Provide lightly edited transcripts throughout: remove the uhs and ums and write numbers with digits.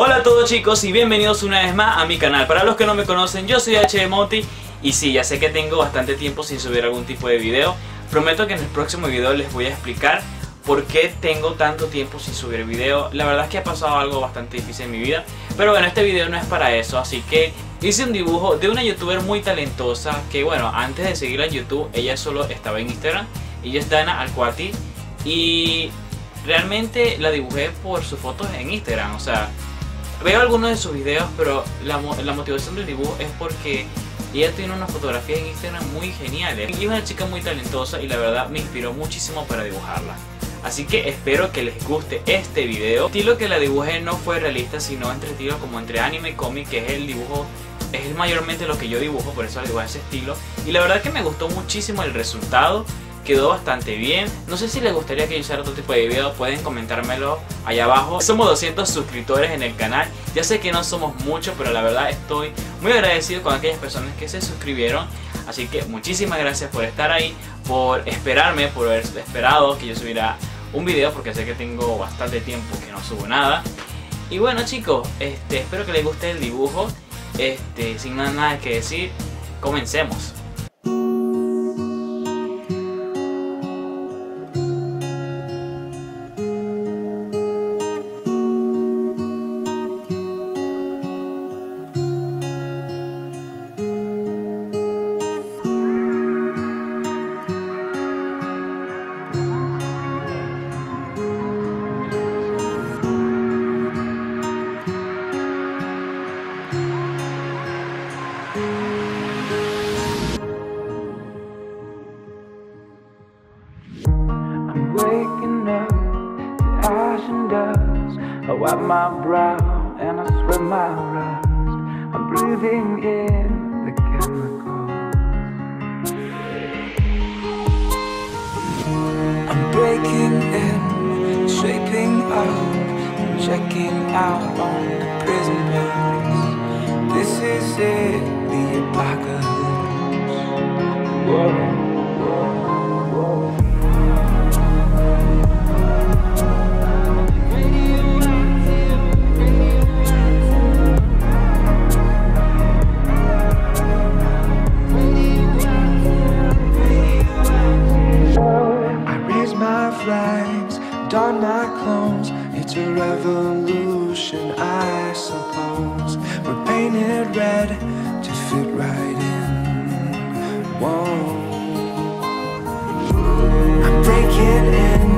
Hola a todos chicos y bienvenidos una vez más a mi canal. Para los que no me conocen, yo soy HDmonti y sí, ya sé que tengo bastante tiempo sin subir algún tipo de video. Prometo que en el próximo video les voy a explicar por qué tengo tanto tiempo sin subir video. La verdad es que ha pasado algo bastante difícil en mi vida, pero bueno, este video no es para eso, así que hice un dibujo de una youtuber muy talentosa que, bueno, antes de seguirla en YouTube, ella solo estaba en Instagram. Ella es Danna Alquati y realmente la dibujé por sus fotos en Instagram. O sea, veo algunos de sus videos, pero la motivación del dibujo es porque ella tiene unas fotografías en Instagram muy geniales. Y es una chica muy talentosa y la verdad me inspiró muchísimo para dibujarla. Así que espero que les guste este video. El estilo que la dibujé no fue realista, sino entre estilos como entre anime y cómic, que es el dibujo, es mayormente lo que yo dibujo, por eso la dibujé ese estilo. Y la verdad que me gustó muchísimo el resultado, quedó bastante bien. No sé si les gustaría que yo hiciera otro tipo de video, pueden comentármelo allá abajo. Somos 200 suscriptores en el canal, ya sé que no somos muchos, pero la verdad estoy muy agradecido con aquellas personas que se suscribieron. Así que muchísimas gracias por estar ahí, por esperarme, por haber esperado que yo subiera un video, porque sé que tengo bastante tiempo que no subo nada. Y bueno chicos, espero que les guste el dibujo. Sin nada que decir, comencemos. I wipe my brow and I sweat my rust. I'm breathing in the chemicals. I'm breaking in, shaping up, and checking out on the prison bars. This is it, the apocalypse. Whoa. Don my clones, it's a revolution, I suppose. We're painted red to fit right in. Whoa. I'm breaking in,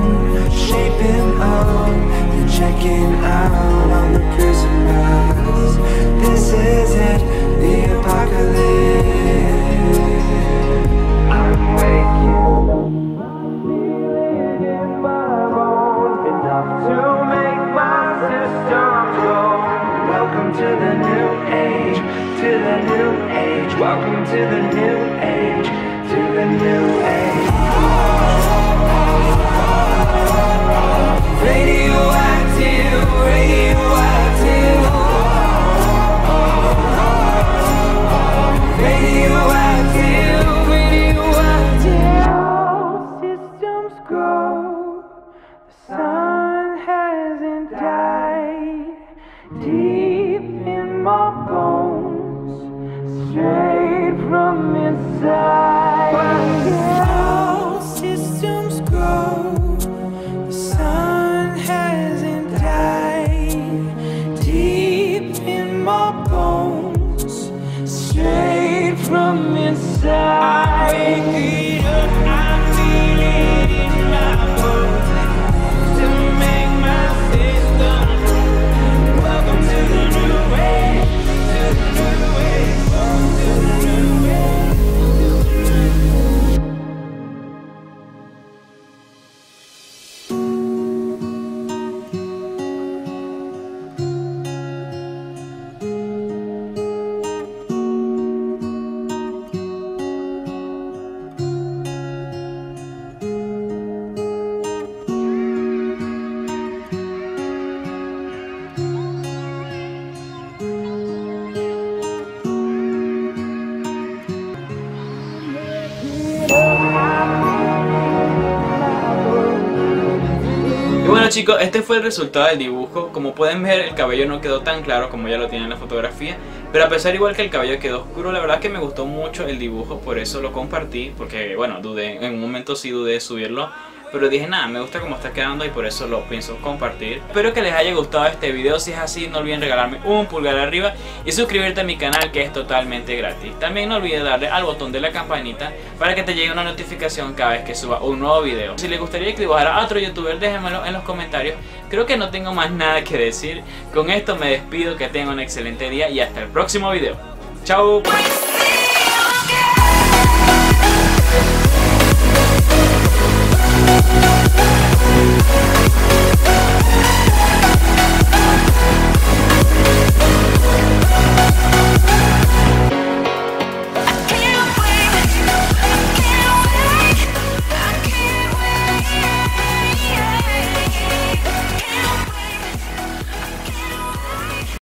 shaping up, and checking out on the prison bars. This is it, the apocalypse. I'm waking up. Welcome to the new age, to the new age. Radioactive, radioactive. Radioactive, radioactive. All systems go, the sun hasn't died. Deep in my bones, straight from inside. chicos, este fue el resultado del dibujo. Como pueden ver, el cabello no quedó tan claro como ya lo tiene en la fotografía, pero a pesar igual que el cabello quedó oscuro, la verdad es que me gustó mucho el dibujo, por eso lo compartí, porque bueno, dudé, en un momento sí dudé de subirlo, pero dije nada, me gusta cómo está quedando y por eso lo pienso compartir. Espero que les haya gustado este video, si es así no olviden regalarme un pulgar arriba y suscribirte a mi canal, que es totalmente gratis. También no olvides darle al botón de la campanita para que te llegue una notificación cada vez que suba un nuevo video. Si les gustaría que dibujara a otro youtuber, déjenmelo en los comentarios. Creo que no tengo más nada que decir, con esto me despido, que tengan un excelente día y hasta el próximo video. ¡Chao!